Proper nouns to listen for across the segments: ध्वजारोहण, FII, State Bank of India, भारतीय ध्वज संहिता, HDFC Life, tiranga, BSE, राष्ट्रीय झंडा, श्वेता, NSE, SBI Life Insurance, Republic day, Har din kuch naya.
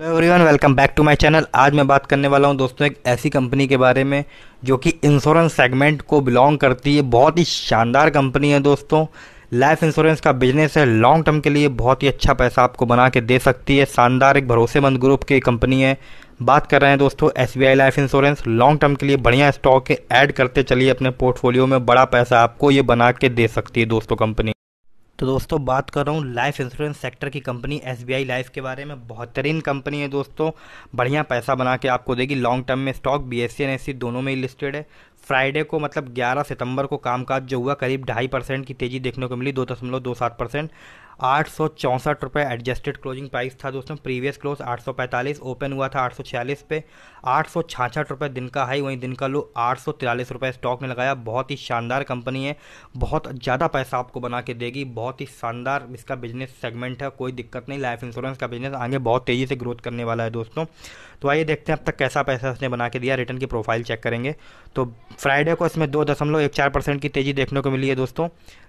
Hello everyone, welcome back to my channel. आज मैं बात करने वाला हूं दोस्तों एक ऐसी कंपनी के बारे में जो कि इंश्योरेंस सेगमेंट को बिलोंग करती है। बहुत ही शानदार कंपनी है दोस्तों, लाइफ इंश्योरेंस का बिजनेस है, लॉन्ग टर्म के लिए बहुत ही अच्छा पैसा आपको बना के दे सकती है। शानदार एक भरोसेमंद ग्रुप की कंपनी है। बात कर रहे हैं दोस्तों SBI life insurance. Long term के लिए बढ़िया स्टॉक ऐड करते चलिए अपने पोर्टफोलियो में, बड़ा पैसा आपको ये बना के दे सकती है दोस्तों कंपनी। तो दोस्तों बात कर रहा हूँ लाइफ इंश्योरेंस सेक्टर की कंपनी SBI लाइफ के बारे में। बेहतरीन कंपनी है दोस्तों, बढ़िया पैसा बना के आपको देगी। लॉन्ग टर्म में स्टॉक BSE और NSE दोनों में ही लिस्टेड है। फ्राइडे को मतलब 11 सितंबर को कामकाज जो हुआ करीब 2.5% की तेज़ी देखने को मिली, 2.27%। 864 रुपये एडजस्टेड क्लोजिंग प्राइस था दोस्तों। प्रीवियस क्लोज 845 ओपन हुआ था 846 पे। 866 रुपये दिन का हाई, वहीं दिन का लो 843 रुपये स्टॉक ने लगाया। बहुत ही शानदार कंपनी है, बहुत ज़्यादा पैसा आपको बना के देगी। बहुत ही शानदार इसका बिजनेस सेगमेंट है, कोई दिक्कत नहीं। लाइफ इंश्योरेंस का बिजनेस आगे बहुत तेज़ी से ग्रोथ करने वाला है दोस्तों। तो आइए देखते हैं अब तक कैसा पैसा उसने बना के दिया, रिटर्न की प्रोफाइल चेक करेंगे। तो फ्राइडे को इसमें 2.14% की तेज़ी देखने को मिली है दोस्तों।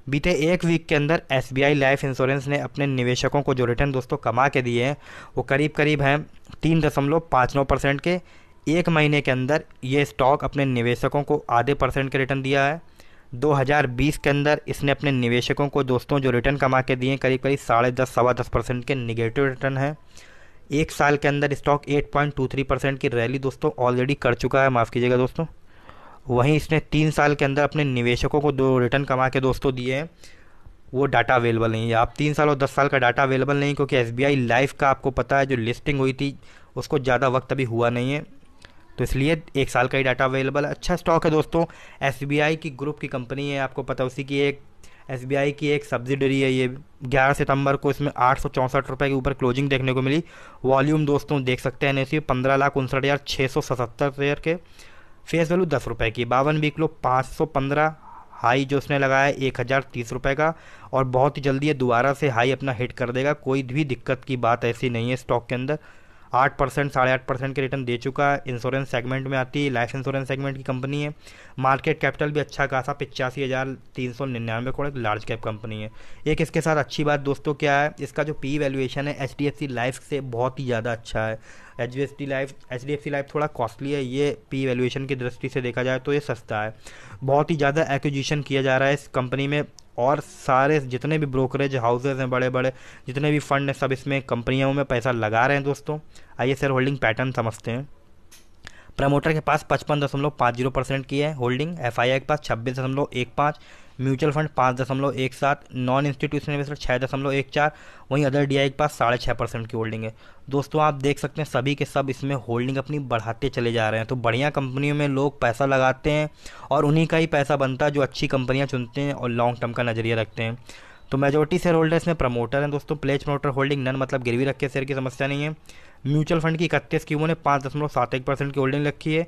बीते एक वीक के अंदर SBI लाइफ इंश्योरेंस ने अपने निवेशकों को जो रिटर्न दोस्तों कमा के दिए हैं वो करीब हैं 3.59% के। एक महीने के अंदर ये स्टॉक अपने निवेशकों को आधे % के रिटर्न दिया है। 2020 के अंदर इसने अपने निवेशकों को दोस्तों जो रिटर्न कमा के दिए करीब 10.5-10.25% के निगेटिव रिटर्न है। एक साल के अंदर स्टॉक 8.23% की रैली दोस्तों ऑलरेडी कर चुका है, माफ़ कीजिएगा दोस्तों। वहीं इसने 3 साल के अंदर अपने निवेशकों को जो रिटर्न कमा के दोस्तों दिए हैं वो डाटा अवेलेबल नहीं है। आप 3 साल और 10 साल का डाटा अवेलेबल नहीं, क्योंकि SBI लाइफ का आपको पता है जो लिस्टिंग हुई थी उसको ज़्यादा वक्त अभी हुआ नहीं है, तो इसलिए 1 साल का ही डाटा अवेलेबल है। अच्छा स्टॉक है दोस्तों, SBI की ग्रुप की कंपनी है, आपको पता उसी की एक SBI की एक सब्सिडरी है। ये 11 सितंबर को इसमें 864 रुपये के ऊपर क्लोजिंग देखने को मिली। वॉल्यूम दोस्तों देख सकते हैं NSE 15,59,677 शेयर के। फेस वैल्यू 10 रुपये की। 52 वीक लो 515, हाई जो उसने लगाया 1,030 रुपये का, और बहुत ही जल्दी ये दोबारा से हाई अपना हिट कर देगा। कोई भी दिक्कत की बात ऐसी नहीं है स्टॉक के अंदर। 8%, 8.5% के रिटर्न दे चुका है। इंश्योरेंस सेगमेंट में आती है, लाइफ इंश्योरेंस सेगमेंट की कंपनी है। मार्केट कैपिटल भी अच्छा खासा 85,399 करोड़, एक लार्ज कैप कंपनी है। एक इसके साथ अच्छी बात दोस्तों क्या है, इसका जो PE वैल्यूएशन है HDFC लाइफ से बहुत ही ज़्यादा अच्छा है। HDFC लाइफ थोड़ा कॉस्टली है, ये PE वैल्यूएशन की दृष्टि से देखा जाए तो ये सस्ता है। बहुत ही ज़्यादा एक्विजिशन किया जा रहा है इस कंपनी में, और सारे जितने भी ब्रोकरेज हाउसेज हैं, बड़े बड़े जितने भी फंड हैं, सब इसमें कंपनियों में पैसा लगा रहे हैं दोस्तों। आइए शेयर होल्डिंग पैटर्न समझते हैं। प्रमोटर के पास 55.50% की है होल्डिंग, FII के पास 26.15, mutual fund 5.17, non institutional investor 6.14, वहीं अदर DI के पास 6.5% की होल्डिंग है दोस्तों। आप देख सकते हैं सभी के सब इसमें होल्डिंग अपनी बढ़ाते चले जा रहे हैं। तो बढ़िया कंपनियों में लोग पैसा लगाते हैं और उन्हीं का ही पैसा बनता है जो अच्छी कंपनियाँ चुनते हैं और लॉन्ग टर्म का नज़रिया रखते हैं। तो मेजोरिटी शेयर होल्डर्स में प्रमोटर हैं दोस्तों। प्लेज प्रमोटर होल्डिंग नन, मतलब गिरवी रख के शेयर की समस्या नहीं है। म्यूचुअल फंड की 31 की उन्होंने 5.71% की होल्डिंग रखी है।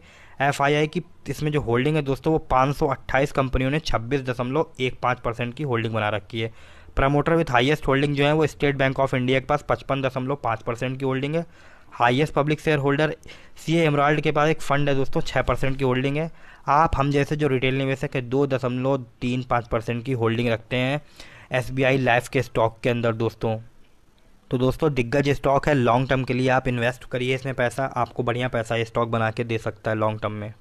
FII की इसमें जो होल्डिंग है दोस्तों वो 528 कंपनियों ने 26.15% की होल्डिंग बना रखी है। प्रमोटर विथ हाईएस्ट होल्डिंग जो है वो स्टेट बैंक ऑफ इंडिया के पास 55.5% की होल्डिंग है। Highest public share holder CA Emerald के पास एक फंड है दोस्तों, 6% की होल्डिंग है। आप हम जैसे जो रिटेल निवेशक है 2.35% की होल्डिंग रखते हैं SBI लाइफ के स्टॉक के अंदर दोस्तों। तो दोस्तों दिग्गज स्टॉक है, लॉन्ग टर्म के लिए आप इन्वेस्ट करिए इसमें पैसा, आपको बढ़िया पैसा ये स्टॉक बना के दे सकता है लॉन्ग टर्म में।